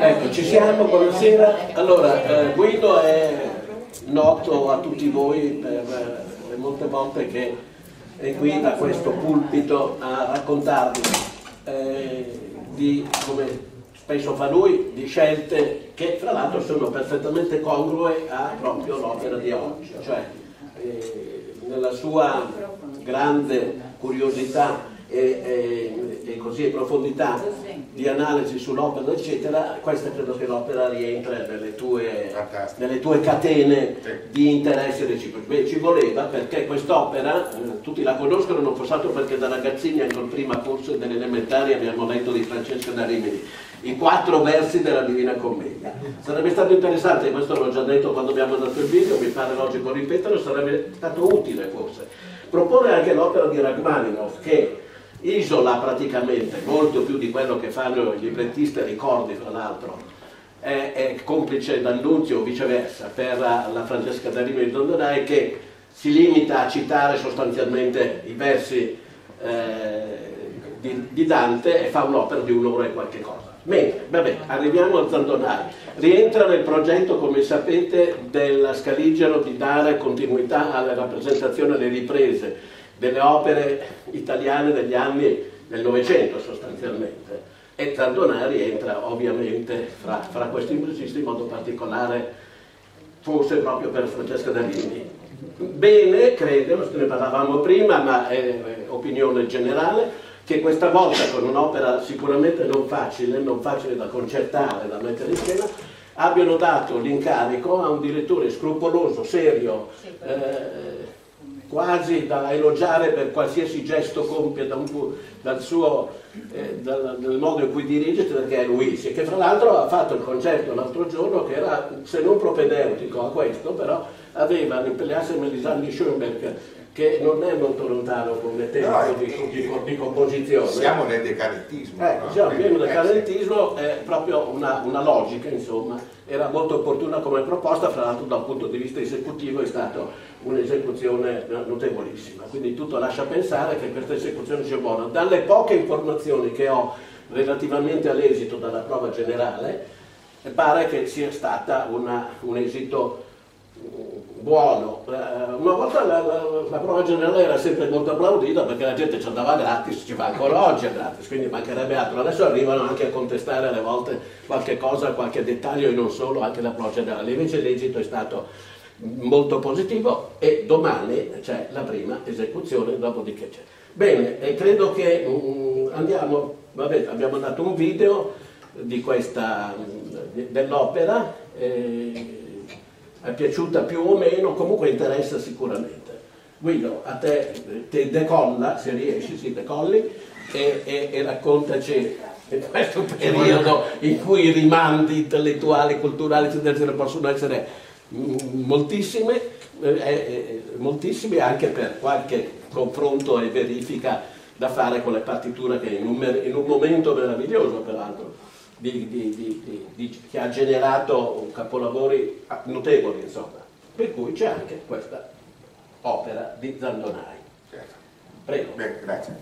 Ecco, ci siamo, buonasera. Allora, Guido è noto a tutti voi per le molte volte che è qui da questo pulpito a raccontarvi come spesso fa lui, di scelte che fra l'altro sono perfettamente congrue a proprio l'opera di oggi, cioè nella sua grande curiosità e così in profondità di analisi sull'opera eccetera, questa credo che l'opera rientra nelle tue catene di interesse reciproco. Ci voleva, perché quest'opera tutti la conoscono, non fosse altro perché da ragazzini, ancora prima forse delle elementari, abbiamo letto di Francesca da Rimini i 4 versi della Divina Commedia. Sarebbe stato interessante, questo l'ho già detto quando abbiamo dato il video, mi pare logico ripeterlo, sarebbe stato utile forse proporre anche l'opera di Rachmaninov, che isola praticamente, molto più di quello che fanno i librettisti, ricordi fra l'altro, è complice D'Annunzio o viceversa per la Francesca da Rimini di Zandonai, che si limita a citare sostanzialmente i versi di Dante e fa un'opera di un'ora e qualche cosa. Bene, vabbè, arriviamo a Zandonai. Rientra nel progetto, come sapete, della Scaligero di dare continuità alla rappresentazione e alle riprese delle opere italiane degli anni del Novecento sostanzialmente, e Zandonai rientra ovviamente fra questi musicisti, in modo particolare forse proprio per Francesca da Rimini. Bene, credo, ne parlavamo prima, ma è opinione generale, che questa volta con un'opera sicuramente non facile da concertare, da mettere in scena, abbiano dato l'incarico a un direttore scrupoloso, serio, quasi da elogiare per qualsiasi gesto compie dal modo in cui dirige, perché è Luis, che fra l'altro ha fatto il concerto l'altro giorno che era, se non propedeutico a questo, però aveva nel Pelléas et Mélisande di Schoenberg, che non è molto lontano come tempo di composizione. Siamo nel decadentismo. È proprio una logica, insomma, era molto opportuna come proposta, fra l'altro da un punto di vista esecutivo è stata un'esecuzione notevolissima, quindi tutto lascia pensare che questa esecuzione sia buona. Dalle poche informazioni che ho relativamente all'esito dalla prova generale, pare che sia stata un esito buono. Una volta la prova generale era sempre molto applaudita perché la gente ci andava gratis, ci va ancora oggi a gratis, quindi mancherebbe altro. Adesso arrivano anche a contestare alle volte qualche cosa, qualche dettaglio, e non solo, anche la prova generale. Invece l'esito è stato molto positivo e domani c'è la prima esecuzione, dopodiché c'è. Bene, credo che andiamo, vabbè, abbiamo dato un video di questa dell'opera, è piaciuta più o meno, comunque interessa sicuramente. Guido, a te, ti decolla, se riesci, si decolli e raccontaci in questo periodo in cui i rimandi intellettuali, culturali, eccetera, possono essere moltissimi, anche per qualche confronto e verifica da fare con le partiture, che in un momento meraviglioso peraltro che ha generato capolavori notevoli, insomma, per cui c'è anche questa opera di Zandonai. Prego. Beh, grazie.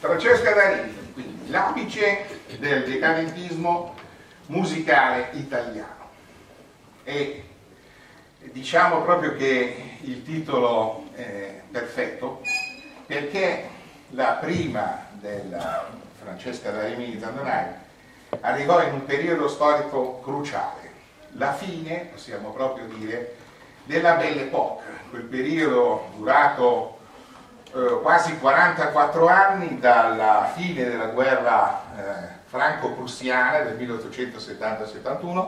Francesca da Rimini, quindi l'apice del decadentismo musicale italiano, e diciamo proprio che il titolo è perfetto, perché la prima della Francesca da Rimini Zandonai arrivò in un periodo storico cruciale, la fine, possiamo proprio dire, della Belle Époque, quel periodo durato quasi 44 anni dalla fine della guerra franco-prussiana del 1870-71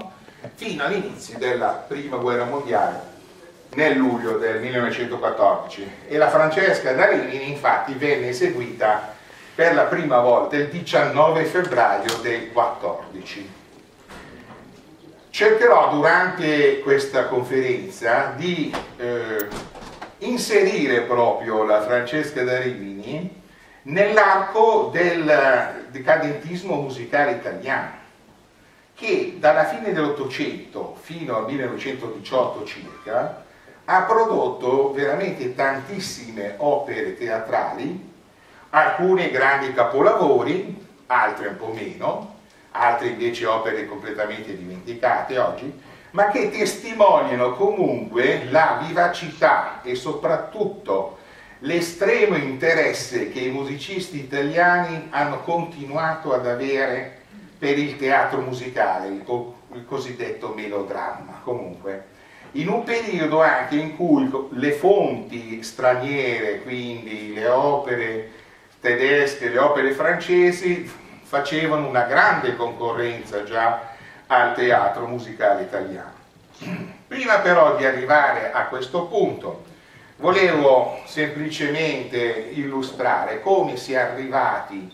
fino all'inizio della prima guerra mondiale nel luglio del 1914, e la Francesca da Rimini infatti venne eseguita per la prima volta il 19 febbraio del 14. Cercherò durante questa conferenza di inserire proprio la Francesca da Rimini nell'arco del decadentismo musicale italiano, che dalla fine dell'Ottocento fino al 1918 circa ha prodotto veramente tantissime opere teatrali, alcune grandi capolavori, altre un po' meno, altre invece opere completamente dimenticate oggi, ma che testimoniano comunque la vivacità e soprattutto l'estremo interesse che i musicisti italiani hanno continuato ad avere per il teatro musicale, il cosiddetto melodramma. Comunque, in un periodo anche in cui le fonti straniere, quindi le opere tedesche, le opere francesi, facevano una grande concorrenza già al teatro musicale italiano. Prima però di arrivare a questo punto, volevo semplicemente illustrare come si è arrivati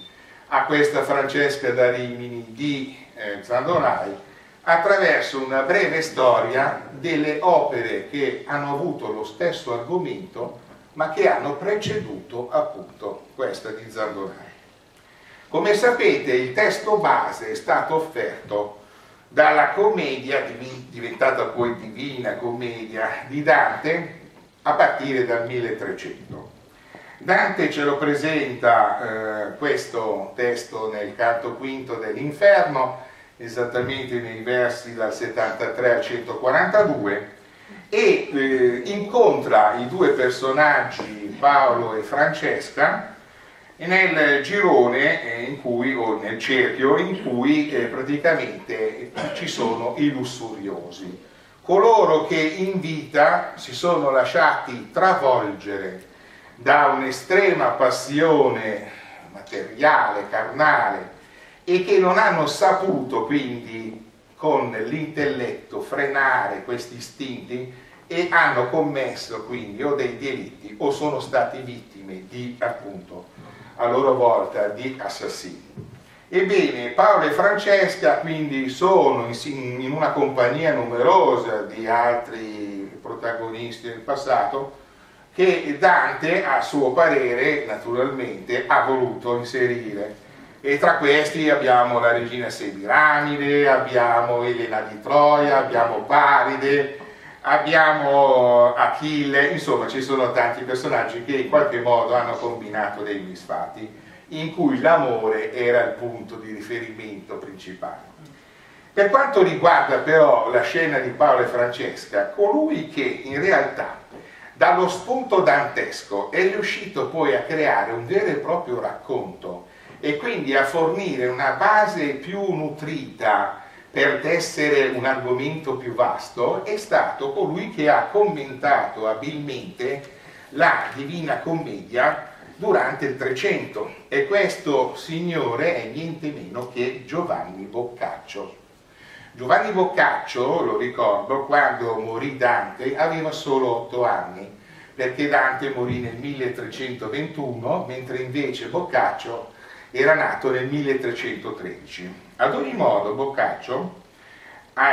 a questa Francesca da Rimini di Zandonai attraverso una breve storia delle opere che hanno avuto lo stesso argomento ma che hanno preceduto appunto questa di Zandonai. Come sapete, il testo base è stato offerto dalla Commedia, diventata poi Divina Commedia, di Dante a partire dal 1300. Dante ce lo presenta questo testo nel canto quinto dell'Inferno, esattamente nei versi dal 73 al 142, e incontra i due personaggi Paolo e Francesca nel girone in cui, o nel cerchio in cui praticamente ci sono i lussuriosi, coloro che in vita si sono lasciati travolgere da un'estrema passione materiale, carnale, e che non hanno saputo quindi con l'intelletto frenare questi istinti e hanno commesso quindi o dei delitti o sono stati vittime di, appunto, a loro volta di assassini. Ebbene, Paolo e Francesca quindi sono in una compagnia numerosa di altri protagonisti del passato che Dante, a suo parere, naturalmente, ha voluto inserire. E tra questi abbiamo la regina Semiramide, abbiamo Elena di Troia, abbiamo Paride, abbiamo Achille, insomma ci sono tanti personaggi che in qualche modo hanno combinato dei misfatti in cui l'amore era il punto di riferimento principale. Per quanto riguarda però la scena di Paolo e Francesca, colui che in realtà dallo spunto dantesco è riuscito poi a creare un vero e proprio racconto e quindi a fornire una base più nutrita per tessere un argomento più vasto, è stato colui che ha commentato abilmente la Divina Commedia durante il 300, e questo signore è niente meno che Giovanni Boccaccio. Giovanni Boccaccio, lo ricordo, quando morì Dante aveva solo 8 anni, perché Dante morì nel 1321, mentre invece Boccaccio era nato nel 1313. Ad ogni modo, Boccaccio,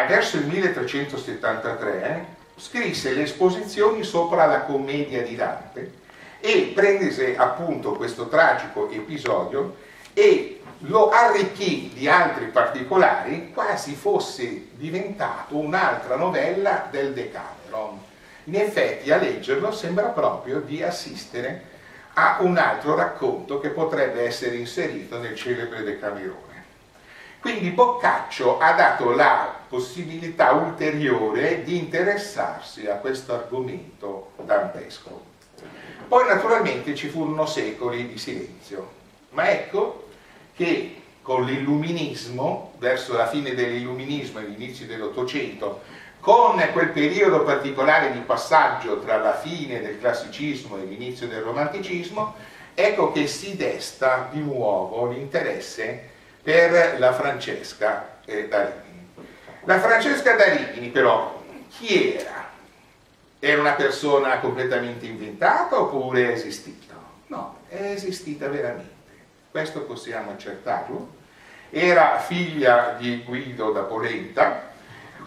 verso il 1373, scrisse le esposizioni sopra la Commedia di Dante, e prese appunto questo tragico episodio e lo arricchì di altri particolari, quasi fosse diventato un'altra novella del Decameron. In effetti, a leggerlo sembra proprio di assistere a un altro racconto che potrebbe essere inserito nel celebre Decamerone. Quindi Boccaccio ha dato la possibilità ulteriore di interessarsi a questo argomento dantesco. Poi naturalmente ci furono secoli di silenzio, ma ecco che con l'illuminismo, verso la fine dell'illuminismo e gli inizi dell'Ottocento, con quel periodo particolare di passaggio tra la fine del classicismo e l'inizio del romanticismo, ecco che si desta di nuovo l'interesse per la Francesca da Rimini. La Francesca da Rimini però chi era? Era una persona completamente inventata oppure è esistita? No, è esistita veramente, questo possiamo accertarlo. Era figlia di Guido da Polenta,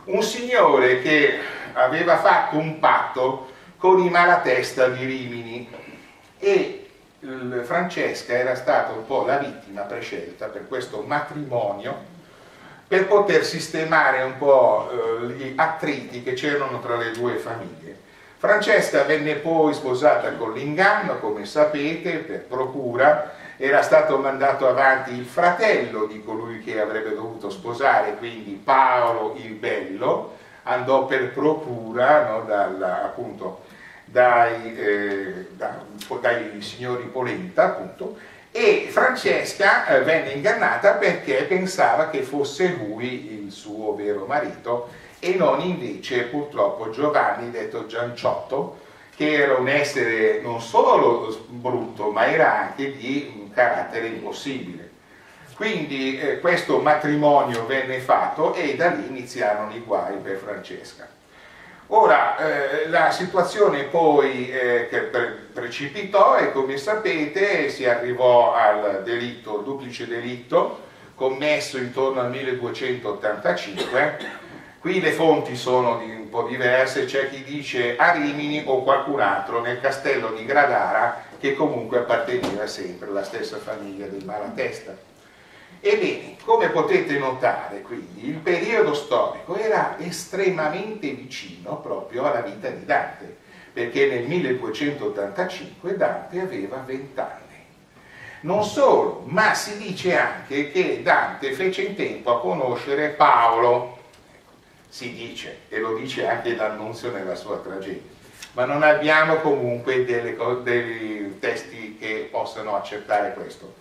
un signore che aveva fatto un patto con i Malatesta di Rimini, e Francesca era stata un po' la vittima prescelta per questo matrimonio, per poter sistemare un po' gli attriti che c'erano tra le due famiglie. Francesca venne poi sposata con l'inganno, come sapete, per procura. Era stato mandato avanti il fratello di colui che avrebbe dovuto sposare, quindi Paolo il Bello, andò per procura, no, dai signori Polenta, appunto, e Francesca venne ingannata perché pensava che fosse lui il suo vero marito e non invece, purtroppo, Giovanni, detto Gianciotto, che era un essere non solo brutto, ma era anche di un carattere impossibile. Quindi questo matrimonio venne fatto e da lì iniziarono i guai per Francesca. Ora, la situazione poi che precipitò e, come sapete, si arrivò al delitto, duplice delitto, commesso intorno al 1285, Qui le fonti sono un po' diverse, c'è chi dice a Rimini o qualcun altro nel castello di Gradara, che comunque apparteneva sempre alla stessa famiglia del Malatesta. Ebbene, come potete notare, quindi, il periodo storico era estremamente vicino proprio alla vita di Dante, perché nel 1285 Dante aveva 20 anni. Non solo, ma si dice anche che Dante fece in tempo a conoscere Paolo, si dice, e lo dice anche D'Annunzio nella sua tragedia, ma non abbiamo comunque dei testi che possano accertare questo.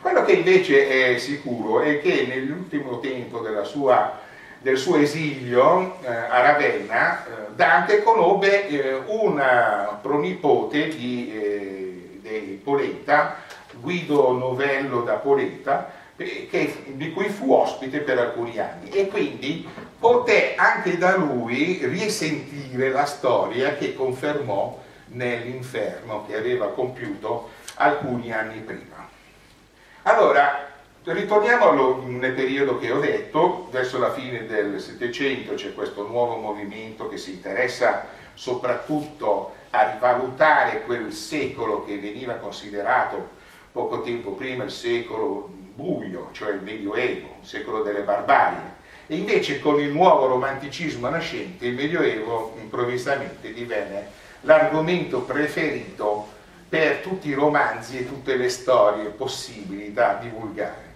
Quello che invece è sicuro è che nell'ultimo tempo del suo esilio a Ravenna, Dante conobbe una pronipote di Polenta, Guido Novello da Poeta, di cui fu ospite per alcuni anni, e quindi poté anche da lui risentire la storia che confermò nell'inferno che aveva compiuto alcuni anni prima. Allora, ritorniamo nel periodo che ho detto, verso la fine del Settecento c'è questo nuovo movimento che si interessa soprattutto a rivalutare quel secolo che veniva considerato poco tempo prima il secolo buio, cioè il Medioevo, il secolo delle barbarie, e invece con il nuovo romanticismo nascente il Medioevo improvvisamente divenne l'argomento preferito per tutti i romanzi e tutte le storie possibili da divulgare.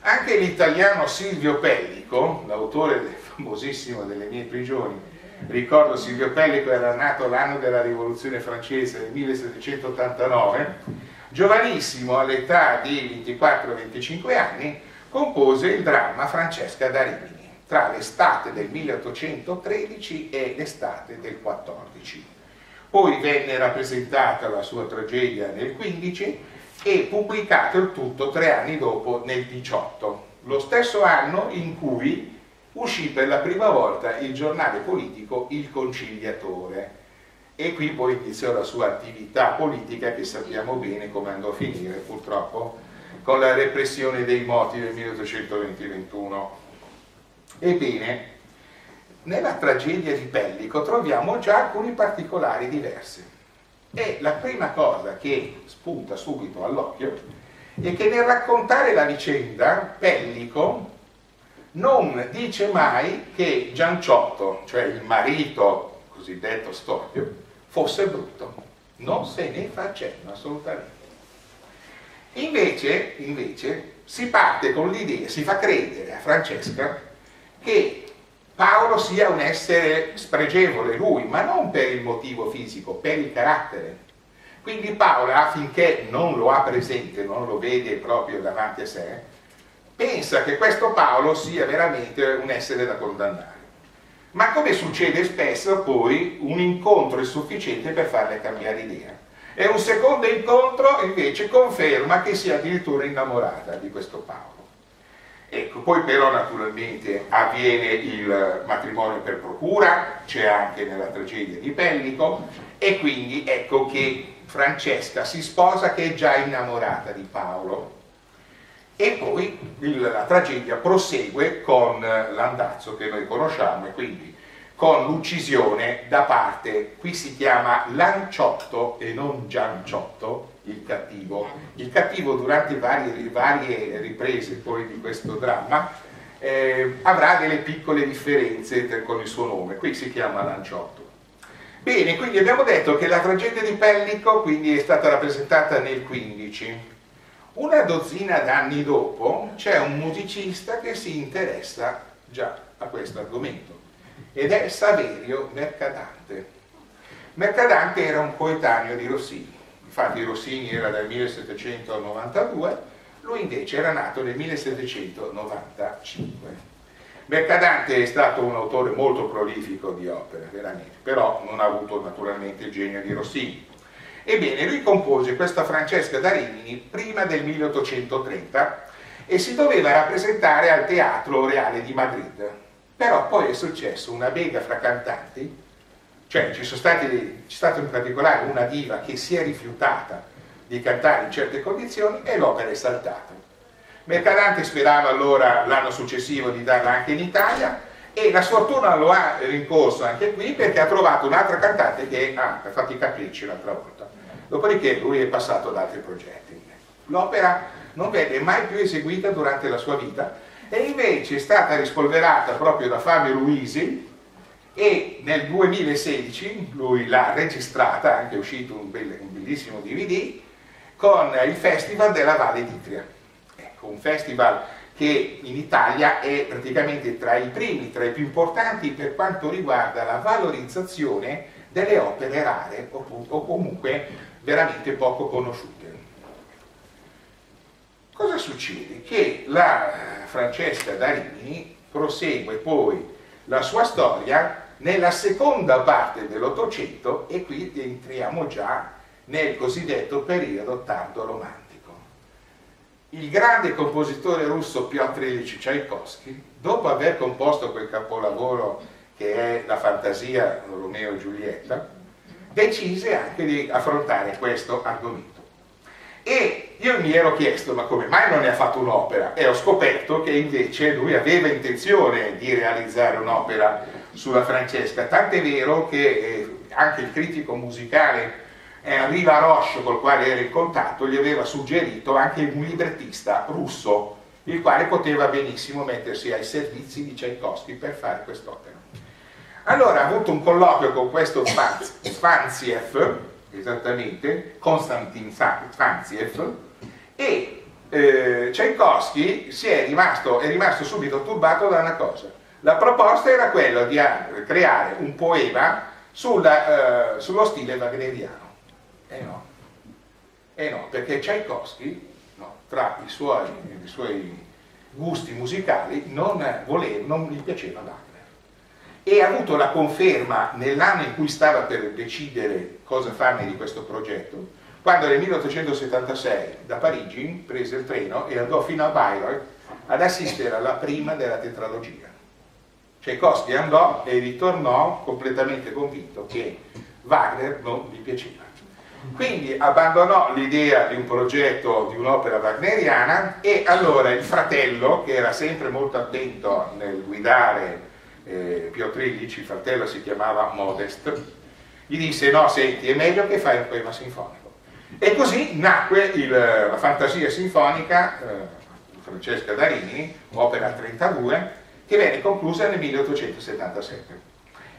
Anche l'italiano Silvio Pellico, l'autore del famosissimo Delle mie prigioni, ricordo Silvio Pellico era nato l'anno della Rivoluzione francese nel 1789, giovanissimo, all'età di 24-25 anni, compose il dramma Francesca da Rimini, tra l'estate del 1813 e l'estate del 14. Poi venne rappresentata la sua tragedia nel 15 e pubblicato il tutto 3 anni dopo, nel 18, lo stesso anno in cui uscì per la prima volta il giornale politico Il Conciliatore. E qui poi iniziò la sua attività politica, che sappiamo bene come andò a finire, purtroppo, con la repressione dei moti del 1820-21. Ebbene, nella tragedia di Pellico troviamo già alcuni particolari diversi. E la prima cosa che spunta subito all'occhio è che nel raccontare la vicenda, Pellico non dice mai che Gianciotto, cioè il marito cosiddetto storpio, fosse brutto, non se ne fa cenno assolutamente. Invece si parte con l'idea, si fa credere a Francesca che Paolo sia un essere spregevole lui, ma non per il motivo fisico, per il carattere. Quindi Paola, affinché non lo ha presente, non lo vede proprio davanti a sé, pensa che questo Paolo sia veramente un essere da condannare. Ma, come succede spesso, poi un incontro è sufficiente per farle cambiare idea. E un secondo incontro invece conferma che sia addirittura innamorata di questo Paolo. Ecco, poi però naturalmente avviene il matrimonio per procura, c'è anche nella tragedia di Pellico, e quindi ecco che Francesca si sposa che è già innamorata di Paolo. E poi la tragedia prosegue con l'andazzo che noi conosciamo, e quindi con l'uccisione da parte, qui si chiama Lanciotto e non Gianciotto, il cattivo. Il cattivo, durante varie riprese poi di questo dramma, avrà delle piccole differenze con il suo nome, qui si chiama Lanciotto. Bene, quindi abbiamo detto che la tragedia di Pellico quindi è stata rappresentata nel 15. Una dozzina d'anni dopo c'è un musicista che si interessa già a questo argomento ed è Saverio Mercadante. Mercadante era un coetaneo di Rossini, infatti Rossini era del 1792, lui invece era nato nel 1795. Mercadante è stato un autore molto prolifico di opere, veramente, però non ha avuto naturalmente il genio di Rossini. Ebbene, lui compose questa Francesca da Rimini prima del 1830 e si doveva rappresentare al Teatro Reale di Madrid. Però poi è successo una bega fra cantanti, cioè c'è stata in particolare una diva che si è rifiutata di cantare in certe condizioni e l'opera è saltata. Mercadante sperava allora l'anno successivo di darla anche in Italia e la sfortuna lo ha rincorso anche qui perché ha trovato un'altra cantante che ha fatto i capricci l'altra volta. Dopodiché lui è passato ad altri progetti. L'opera non venne mai più eseguita durante la sua vita e invece è stata rispolverata proprio da Fabio Luisi e nel 2016 lui l'ha registrata, anche è uscito un bellissimo DVD con il Festival della Valle d'Itria. Ecco, un festival che in Italia è praticamente tra i primi, tra i più importanti per quanto riguarda la valorizzazione delle opere rare o comunque veramente poco conosciute. Cosa succede? Che la Francesca da Rimini prosegue poi la sua storia nella seconda parte dell'Ottocento e qui entriamo già nel cosiddetto periodo tardo romantico. Il grande compositore russo Pyotr Ilyich Tchaikovsky, dopo aver composto quel capolavoro che è la fantasia Romeo e Giulietta, decise anche di affrontare questo argomento. E io mi ero chiesto, ma come mai non ne ha fatto un'opera? E ho scoperto che invece lui aveva intenzione di realizzare un'opera sulla Francesca, tant'è vero che anche il critico musicale Henri Laroche, col quale era in contatto, gli aveva suggerito anche un librettista russo, il quale poteva benissimo mettersi ai servizi di Tchaikovsky per fare quest'opera. Allora ha avuto un colloquio con questo Fanzief, esattamente, Konstantin Fanzief, e Tchaikovsky è rimasto subito turbato da una cosa. La proposta era quella di creare un poema sullo stile wagneriano. Eh no, perché Tchaikovsky, no, tra i suoi gusti musicali non gli piaceva Wagner. E ha avuto la conferma nell'anno in cui stava per decidere cosa farne di questo progetto, quando nel 1876 da Parigi prese il treno e andò fino a Bayreuth ad assistere alla prima della tetralogia. Tchaikovsky andò e ritornò completamente convinto che Wagner non gli piaceva. Quindi abbandonò l'idea di un progetto di un'opera wagneriana e allora il fratello, che era sempre molto attento nel guidare Pyotr Ilyich, il fratello si chiamava Modest, gli disse: no, senti, è meglio che fai un poema sinfonico. E così nacque la fantasia sinfonica Francesca da Rimini, opera 32, che venne conclusa nel 1877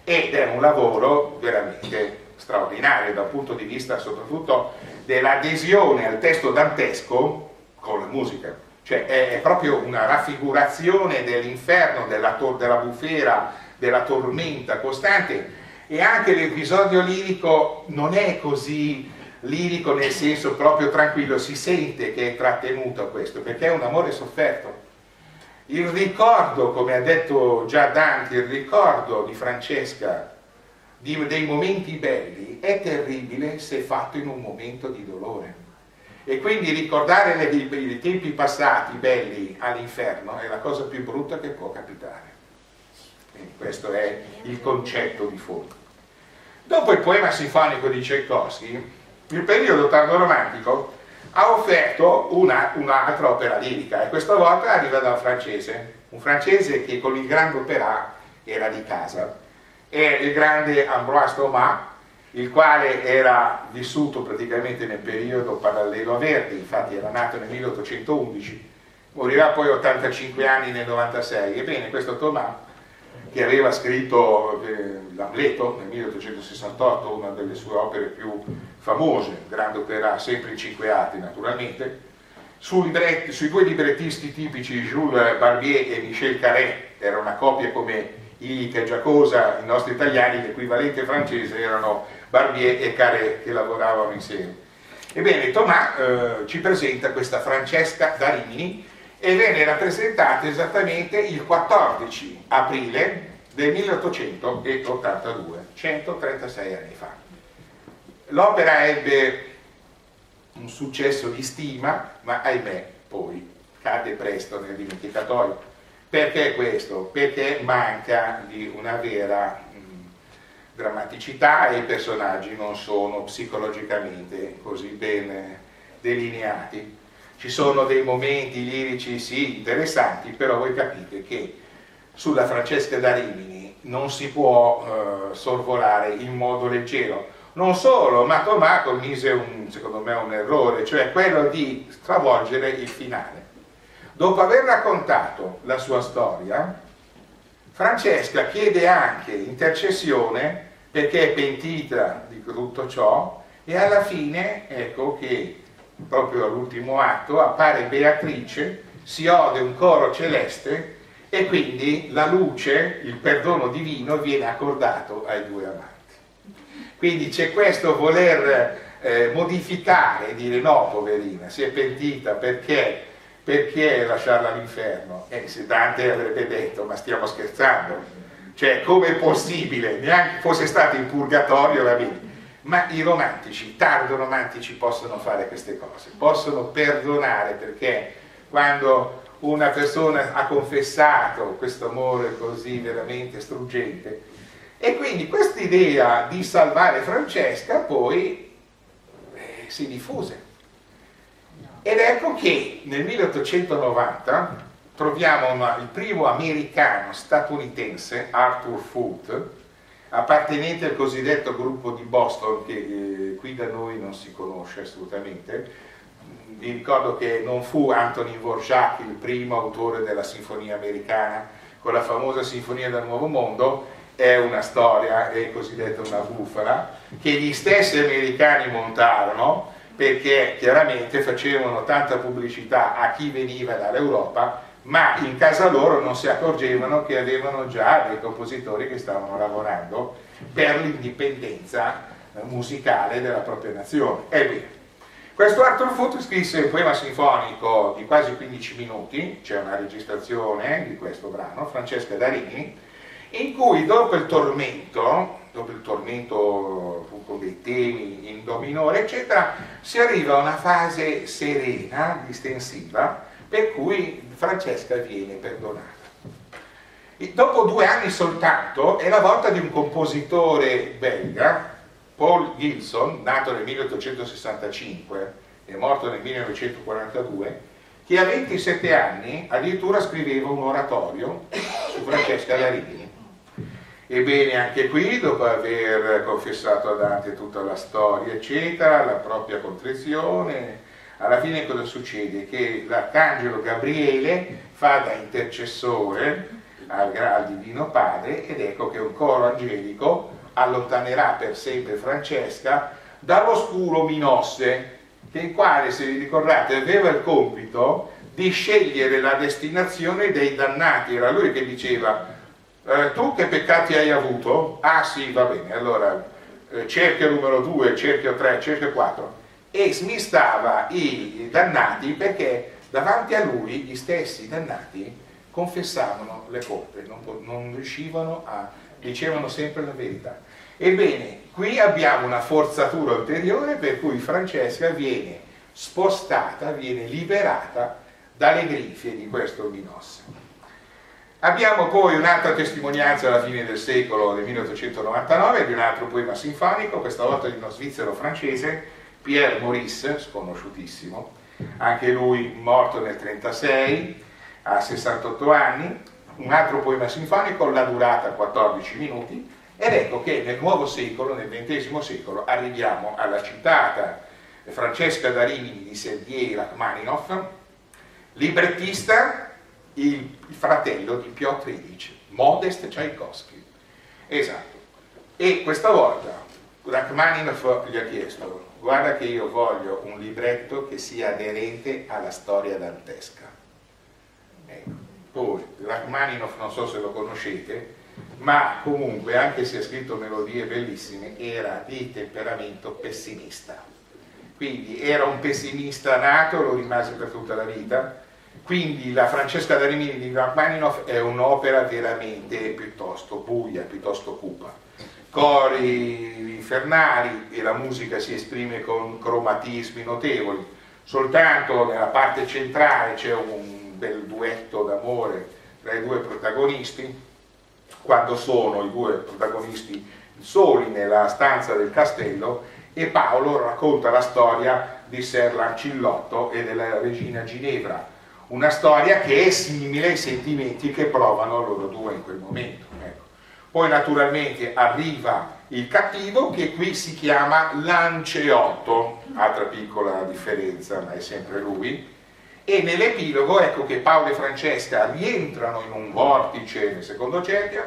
ed è un lavoro veramente straordinario dal punto di vista soprattutto dell'adesione al testo dantesco con la musica, cioè è proprio una raffigurazione dell'inferno, della bufera, della tormenta costante, e anche l'episodio lirico non è così lirico nel senso proprio tranquillo, si sente che è trattenuto questo perché è un amore sofferto. Il ricordo, come ha detto già Dante, il ricordo di Francesca dei momenti belli è terribile se fatto in un momento di dolore, e quindi ricordare i tempi passati belli all'inferno è la cosa più brutta che può capitare, e questo è il concetto di fondo. Dopo il poema sinfonico di Tchaikovsky, il periodo tardo-romantico ha offerto un'altra opera lirica, e questa volta arriva da un francese che con il Grand Opéra era di casa. È il grande Ambroise Thomas, il quale era vissuto praticamente nel periodo parallelo a Verdi, infatti era nato nel 1811, morirà poi a 85 anni nel 96. Ebbene, questo Thomas che aveva scritto l'Amleto nel 1868, una delle sue opere più famose, grande opera, sempre in 5 atti naturalmente. Sui due librettisti tipici, Jules Barbier e Michel Carré, era una coppia come Ilich e Giacosa, i nostri italiani, l'equivalente francese erano Barbier e Carré, che lavoravano insieme. Ebbene, Thomas ci presenta questa Francesca da Rimini, e venne rappresentata esattamente il 14 aprile del 1882, 136 anni fa. L'opera ebbe un successo di stima, ma ahimè poi cade presto nel dimenticatoio. Perché questo? Perché manca di una vera drammaticità e i personaggi non sono psicologicamente così ben delineati. Ci sono dei momenti lirici, sì, interessanti, però voi capite che sulla Francesca da Rimini non si può sorvolare in modo leggero. Non solo, ma Thomas commise, secondo me, un errore, cioè quello di stravolgere il finale. Dopo aver raccontato la sua storia, Francesca chiede anche intercessione perché è pentita di tutto ciò, e alla fine, ecco che proprio all'ultimo atto appare Beatrice, si ode un coro celeste e quindi la luce, il perdono divino viene accordato ai due amanti. Quindi c'è questo voler modificare, dire no, poverina, si è pentita, perché lasciarla all'inferno? Se Dante avrebbe detto, ma stiamo scherzando, cioè come è possibile, neanche fosse stato in purgatorio la vita. Ma i romantici, tardo-romantici, possono fare queste cose, possono perdonare, perché quando una persona ha confessato questo amore così veramente struggente, e quindi quest'idea di salvare Francesca poi si diffuse. Ed ecco che nel 1890 troviamo il primo americano statunitense, Arthur Foote, appartenente al cosiddetto gruppo di Boston, che qui da noi non si conosce assolutamente. Vi ricordo che non fu Antonin Dvorak il primo autore della sinfonia americana, con la famosa Sinfonia del Nuovo Mondo, è una storia, è cosiddetta una bufala, che gli stessi americani montarono, perché chiaramente facevano tanta pubblicità a chi veniva dall'Europa, ma in casa loro non si accorgevano che avevano già dei compositori che stavano lavorando per l'indipendenza musicale della propria nazione. Ebbene, questo Arthur Foote scrisse un poema sinfonico di quasi 15 minuti, c'è una registrazione di questo brano, Francesca da Rimini, in cui dopo il tormento appunto, dei temi in do minore, eccetera, si arriva a una fase serena, distensiva, per cui Francesca viene perdonata. E dopo 2 anni soltanto è la volta di un compositore belga, Paul Gilson, nato nel 1865 e morto nel 1942, che a 27 anni addirittura scriveva un oratorio su Francesca da Rimini. Ebbene, anche qui, dopo aver confessato a Dante tutta la storia, eccetera, la propria contrizione, alla fine cosa succede? Che l'arcangelo Gabriele fa da intercessore al Divino Padre, ed ecco che un coro angelico allontanerà per sempre Francesca dall'oscuro Minosse, che il quale, se vi ricordate, aveva il compito di scegliere la destinazione dei dannati. Era lui che diceva, tu che peccati hai avuto? Ah sì, va bene, allora cerchio numero 2, cerchio 3, cerchio 4. E smistava i dannati, perché davanti a lui gli stessi dannati confessavano le colpe, non riuscivano a... dicevano sempre la verità. Ebbene, qui abbiamo una forzatura ulteriore per cui Francesca viene spostata, viene liberata dalle grifie di questo Minosse. Abbiamo poi un'altra testimonianza alla fine del secolo, del 1899, di un altro poema sinfonico, questa volta di uno svizzero francese, Pierre Maurice, sconosciutissimo, anche lui morto nel 1936, a 68 anni, un altro poema sinfonico, la durata 14 minuti, ed ecco che nel nuovo secolo, nel XX secolo, arriviamo alla citata Francesca da Rimini di Sergei Rachmaninov, librettista, il fratello di Pyotr Ilyich Modest Tchaikovsky, esatto. E questa volta Rachmaninov gli ha chiesto: guarda che io voglio un libretto che sia aderente alla storia dantesca. Ecco. Poi Rachmaninov, non so se lo conoscete, ma comunque, anche se ha scritto melodie bellissime, era di temperamento pessimista, quindi era un pessimista nato, lo rimase per tutta la vita. Quindi la Francesca da Rimini di Rachmaninov è un'opera veramente piuttosto buia, piuttosto cupa. Cori infernali, e la musica si esprime con cromatismi notevoli. Soltanto nella parte centrale c'è un bel duetto d'amore tra i due protagonisti, quando sono i due protagonisti soli nella stanza del castello, e Paolo racconta la storia di Ser Lancillotto e della regina Ginevra. Una storia che è simile ai sentimenti che provano loro due in quel momento. Ecco. Poi naturalmente arriva il cattivo, che qui si chiama Lanceotto, altra piccola differenza, ma è sempre lui. E nell'epilogo ecco che Paolo e Francesca rientrano in un vortice nel secondo cerchio,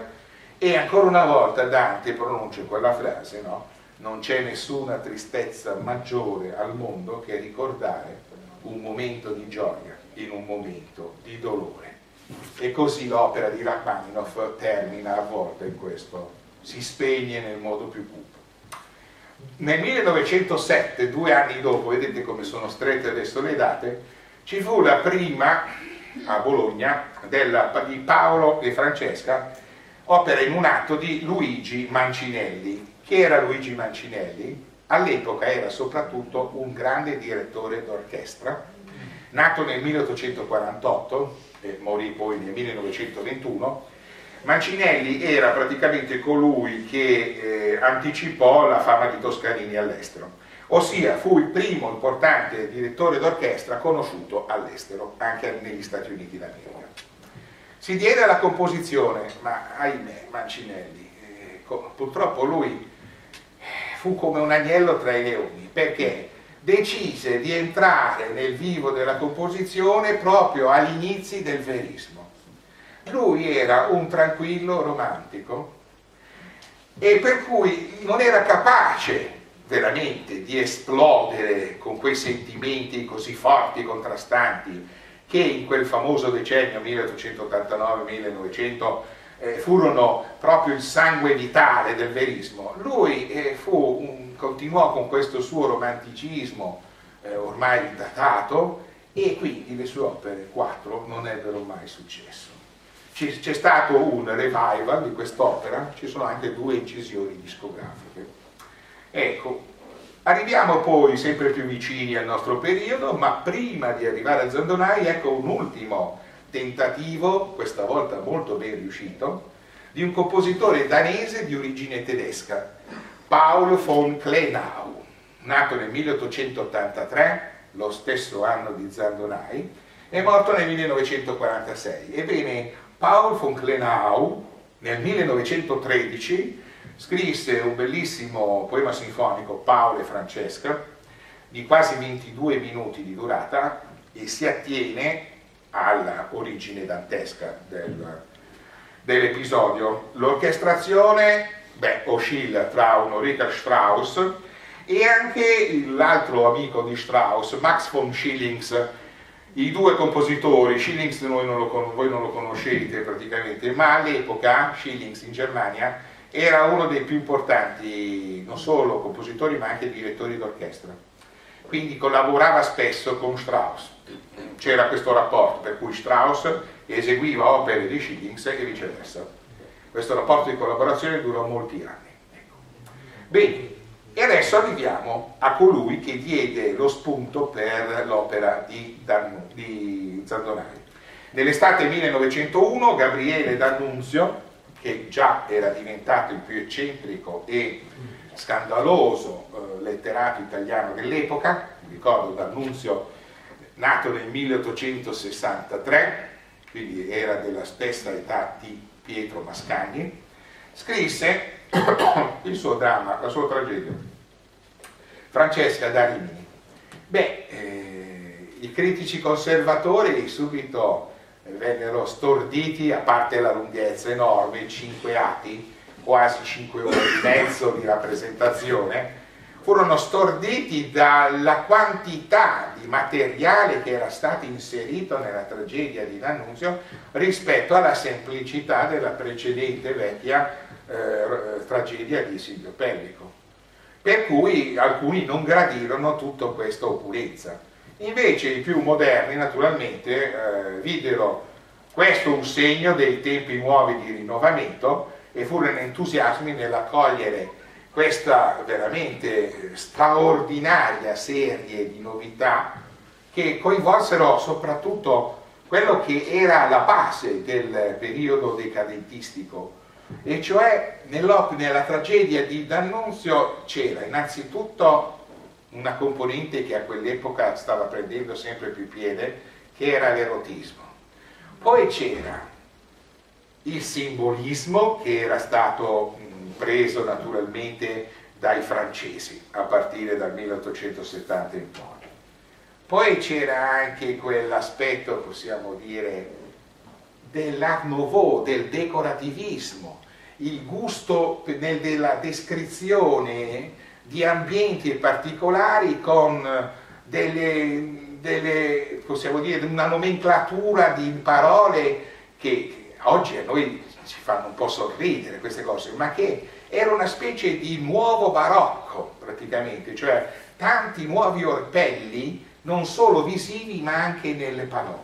e ancora una volta Dante pronuncia quella frase, no? Non c'è nessuna tristezza maggiore al mondo che ricordare un momento di gioia in un momento di dolore. E così l'opera di Rachmaninov termina a volte in questo, si spegne nel modo più cupo. Nel 1907, 2 anni dopo, vedete come sono strette adesso le date, ci fu la prima a Bologna di Paolo e Francesca, opera in un atto di Luigi Mancinelli. Chi era Luigi Mancinelli? All'epoca era soprattutto un grande direttore d'orchestra, nato nel 1848 e morì poi nel 1921. Mancinelli era praticamente colui che anticipò la fama di Toscanini all'estero, ossia fu il primo importante direttore d'orchestra conosciuto all'estero, anche negli Stati Uniti d'America. Si diede alla composizione, ma ahimè Mancinelli, purtroppo lui fu come un agnello tra i leoni, perché decise di entrare nel vivo della composizione proprio agli inizi del verismo. Lui era un tranquillo romantico, e per cui non era capace veramente di esplodere con quei sentimenti così forti, contrastanti, che in quel famoso decennio 1889-1900 furono proprio il sangue vitale del verismo. Lui continuò con questo suo romanticismo ormai datato, e quindi le sue opere 4 non ebbero mai successo. C'è stato un revival di quest'opera, ci sono anche 2 incisioni discografiche. Ecco, arriviamo poi sempre più vicini al nostro periodo, ma prima di arrivare a Zandonai, ecco un ultimo tentativo, questa volta molto ben riuscito, di un compositore danese di origine tedesca, Paul von Klenau, nato nel 1883, lo stesso anno di Zandonai, e morto nel 1946. Ebbene, Paul von Klenau nel 1913 scrisse un bellissimo poema sinfonico, Paolo e Francesca, di quasi 22 minuti di durata, e si attiene all'origine dantesca dell'episodio. L'orchestrazione oscilla tra un Richard Strauss e anche l'altro amico di Strauss, Max von Schillings. I due compositori, Schillings voi non lo conoscete praticamente, ma all'epoca Schillings in Germania era uno dei più importanti, non solo compositori ma anche direttori d'orchestra, quindi collaborava spesso con Strauss. C'era questo rapporto per cui Strauss eseguiva opere di Schillings e viceversa. Questo rapporto di collaborazione durò molti anni. Ecco. Bene, e adesso arriviamo a colui che diede lo spunto per l'opera di Zandonai. Nell'estate 1901 Gabriele D'Annunzio, che già era diventato il più eccentrico e scandaloso letterato italiano dell'epoca, ricordo D'Annunzio nato nel 1863, quindi era della stessa età di Pietro Mascagni, scrisse il suo dramma, la sua tragedia, Francesca da Rimini. I critici conservatori subito vennero storditi, a parte la lunghezza enorme, 5 atti, quasi 5 ore e mezzo di rappresentazione, furono storditi dalla quantità di materiale che era stato inserito nella tragedia di D'Annunzio rispetto alla semplicità della precedente vecchia tragedia di Silvio Pellico. Per cui alcuni non gradirono tutta questa opulenza. Invece i più moderni naturalmente videro questo un segno dei tempi nuovi di rinnovamento e furono entusiasmi nell'accogliere questa veramente straordinaria serie di novità che coinvolsero soprattutto quello che era la base del periodo decadentistico, e cioè nella tragedia di D'Annunzio c'era innanzitutto una componente che a quell'epoca stava prendendo sempre più piede, che era l'erotismo. Poi c'era il simbolismo, che era stato preso naturalmente dai francesi a partire dal 1870 in poi. Poi c'era anche quell'aspetto, possiamo dire, dell'art nouveau, del decorativismo, il gusto della descrizione di ambienti particolari con possiamo dire, una nomenclatura di parole che oggi a noi ci fanno un po' sorridere queste cose, ma che era una specie di nuovo barocco praticamente, cioè tanti nuovi orpelli non solo visivi ma anche nelle parole.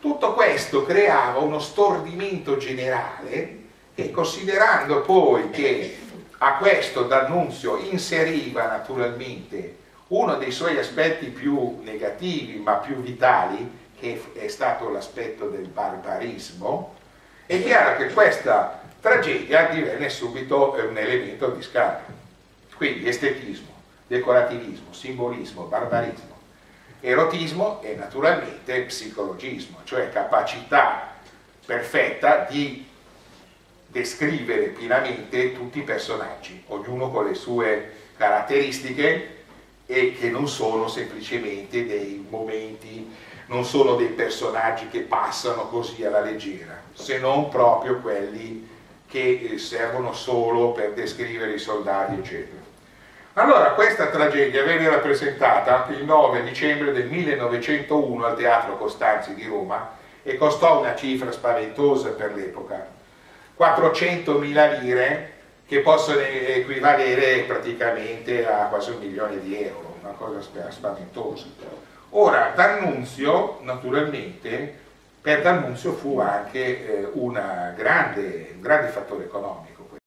Tutto questo creava uno stordimento generale e, considerando poi che a questo D'Annunzio inseriva naturalmente uno dei suoi aspetti più negativi ma più vitali, che è stato l'aspetto del barbarismo, è chiaro che questa tragedia divenne subito un elemento di scala. Quindi estetismo, decorativismo, simbolismo, barbarismo, erotismo e naturalmente psicologismo, cioè capacità perfetta di descrivere pienamente tutti i personaggi, ognuno con le sue caratteristiche, e che non sono semplicemente dei momenti, non sono dei personaggi che passano così alla leggera, se non proprio quelli che servono solo per descrivere i soldati, eccetera. Allora, questa tragedia venne rappresentata il 9 dicembre del 1901 al Teatro Costanzi di Roma e costò una cifra spaventosa per l'epoca, 400.000 lire, che possono equivalere praticamente a quasi 1 milione di euro, una cosa spaventosa. Ora, D'Annunzio, naturalmente, per D'Annunzio fu anche un grande fattore economico,